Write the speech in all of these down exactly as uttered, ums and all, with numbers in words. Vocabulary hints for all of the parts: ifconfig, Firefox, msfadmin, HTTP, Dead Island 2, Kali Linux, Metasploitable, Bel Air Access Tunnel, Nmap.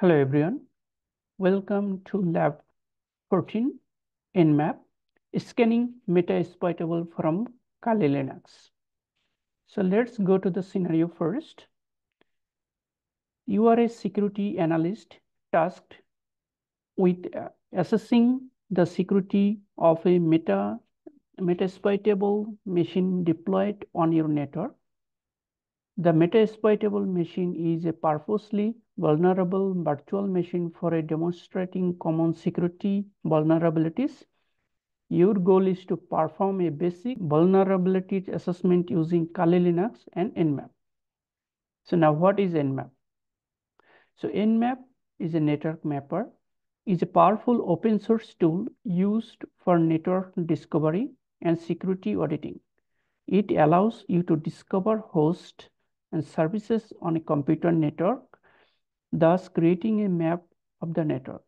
Hello everyone, welcome to lab fourteen, Nmap, scanning Metasploitable from Kali Linux. So let's go to the scenario first. You are a security analyst tasked with assessing the security of a meta, Metasploitable machine deployed on your network. The Metasploitable machine is a purposely vulnerable virtual machine for a demonstrating common security vulnerabilities. Your goal is to perform a basic vulnerability assessment using Kali Linux and Nmap. So now what is Nmap? So Nmap is a network mapper, is a powerful open source tool used for network discovery and security auditing. It allows you to discover hosts and services on a computer network, thus creating a map of the network.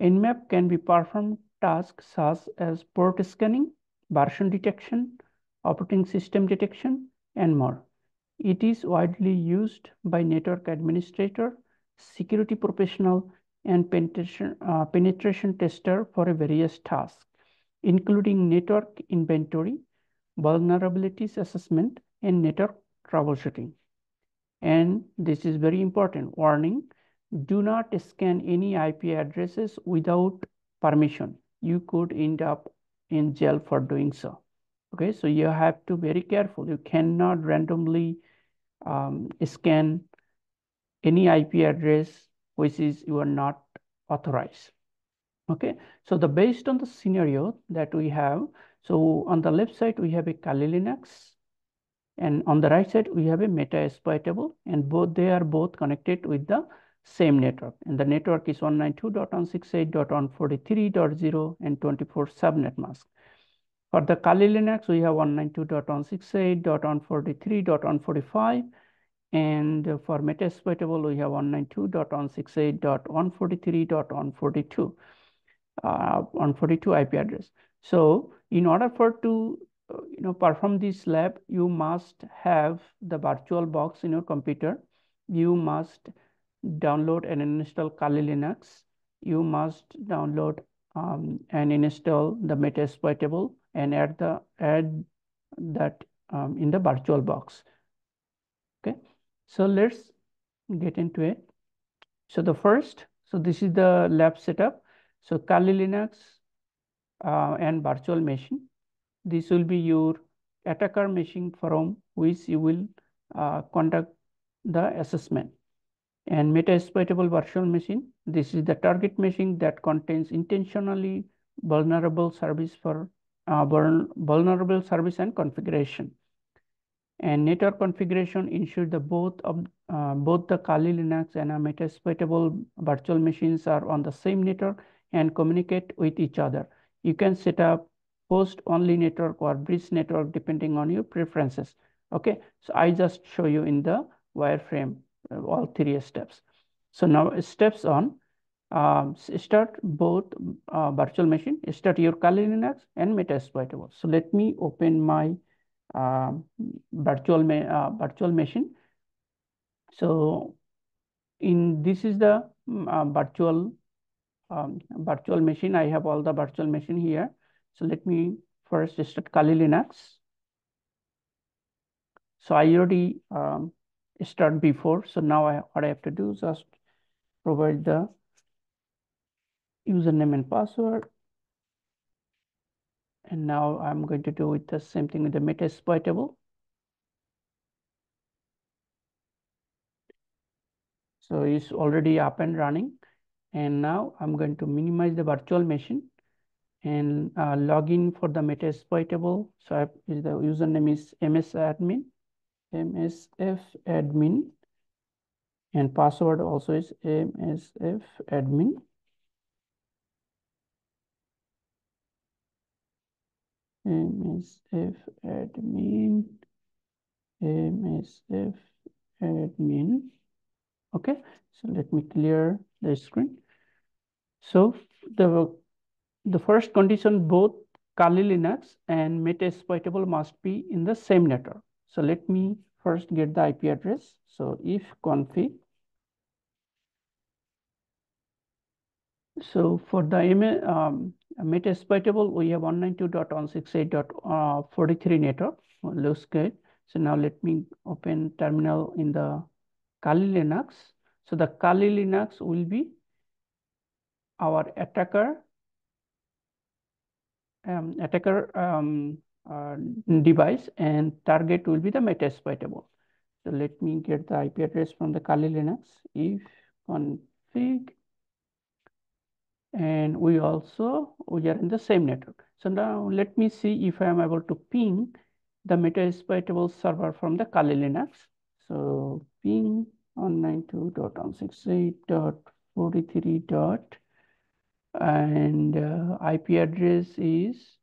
Nmap can be performed tasks such as port scanning, version detection, operating system detection, and more. It is widely used by network administrator, security professional, and penetration, uh, penetration tester for a various tasks, including network inventory, vulnerabilities assessment, and network troubleshooting. And this is very important. Warning, do not scan any I P addresses without permission. You could end up in jail for doing so. Okay, so you have to be very careful. You cannot randomly um, scan any I P address which is you are not authorized. Okay, so the based on the scenario that we have, so on the left side, we have a Kali Linux, and on the right side, we have a Metasploitable, and both they are both connected with the same network. And the network is one ninety-two dot one sixty-eight dot one forty-three dot zero and twenty-four subnet mask. For the Kali Linux, we have one ninety-two dot one sixty-eight dot one forty-three dot one forty-five, and for Metasploitable, we have one ninety-two dot one sixty-eight dot one forty-three dot one forty-two. Uh, one forty-two I P address. So in order for to uh, you know perform this lab, you must have the virtual box in your computer. You must download and install Kali Linux. You must download um, and install the Metasploitable and add the add that um, in the virtual box. Okay, so let's get into it. So the first, so this is the lab setup. So Kali Linux uh, and virtual machine. This will be your attacker machine from which you will uh, conduct the assessment. And Metasploitable virtual machine. This is the target machine that contains intentionally vulnerable service for uh, vulnerable service and configuration. And network configuration ensures that both of uh, both the Kali Linux and a Metasploitable virtual machines are on the same network and communicate with each other. You can set up host-only network or bridge network depending on your preferences. Okay, so I just show you in the wireframe uh, all three steps. So now steps on, um, start both uh, virtual machine, start your Kali Linux and Metasploitable. So let me open my uh, virtual, ma uh, virtual machine. So in this is the uh, virtual Um, virtual machine. I have all the virtual machine here. So let me first start Kali Linux. So I already um, started before. So now I, what I have to do is just provide the username and password. And now I'm going to do with the same thing with the Metasploitable. So it's already up and running. And now I'm going to minimize the virtual machine and uh, log in for the Metasploitable. So I, the username is msadmin, msfadmin, and password also is msfadmin. msfadmin, msfadmin. Okay, so let me clear the screen. So the, the first condition, both Kali Linux and Metasploitable must be in the same network. So let me first get the I P address. So ifconfig So for the um, Metasploitable, we have one ninety-two dot one sixty-eight dot forty-three network. Looks good. So now let me open terminal in the Kali Linux. So the Kali Linux will be our attacker, um, attacker um, uh, device, and target will be the Metasploitable. So let me get the I P address from the Kali Linux, ifconfig, and we also, we are in the same network. So now let me see if I am able to ping the Metasploitable server from the Kali Linux. So ping one ninety-two dot one sixty-eight dot forty-three. And uh, I P address is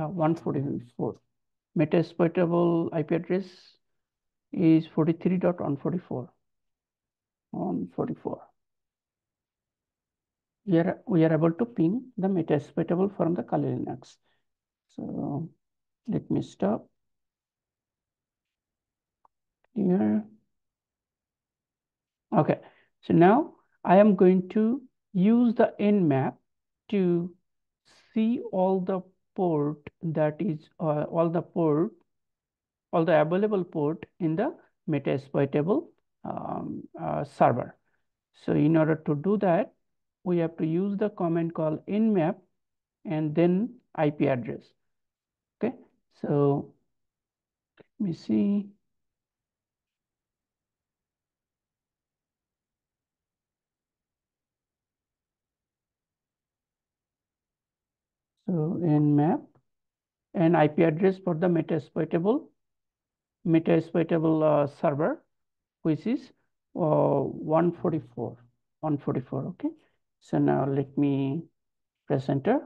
uh, one forty-four. Metasploitable I P address is forty-three dot one forty-four. one forty-four. Here we are able to ping the Metasploitable from the Kali Linux. So let me stop here. Okay, so now I am going to use the Nmap to see all the port that is uh, all the port, all the available port in the Metasploitable um, uh, server. So in order to do that, we have to use the command call Nmap and then I P address. Okay, so let me see. So Nmap and I P address for the Metasploitable Metasploitable uh, server, which is uh, one forty-four. Okay. So now let me press enter.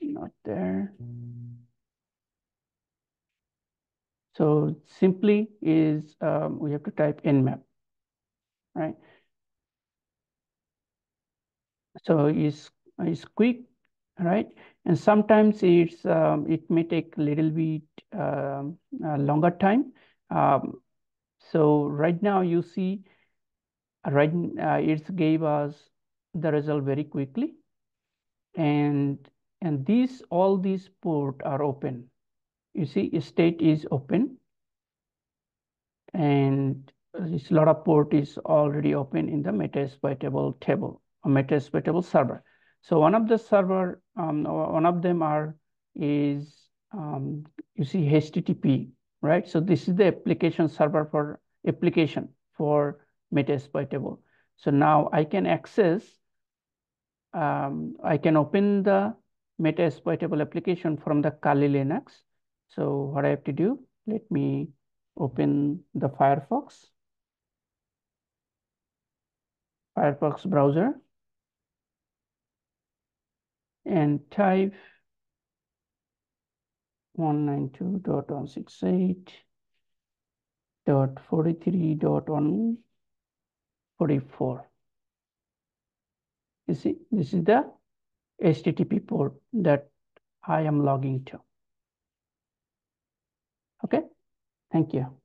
Not there. So simply is um, we have to type Nmap, right? So it's is quick. Right, and sometimes it's um, it may take a little bit uh, a longer time. Um, so right now you see, right, uh, it gave us the result very quickly, and and these all these ports are open. You see, state is open, and this lot of port is already open in the Metasploitable table, or Metasploitable server. So one of the server, um, one of them are is, um, you see H T T P, right? So this is the application server for application for Metasploitable. So now I can access, um, I can open the Metasploitable application from the Kali Linux. So what I have to do, let me open the Firefox, Firefox browser, and type one ninety-two dot one sixty-eight dot forty-three dot one forty-four. You see, this is the H T T P port that I am logging to. Okay, thank you.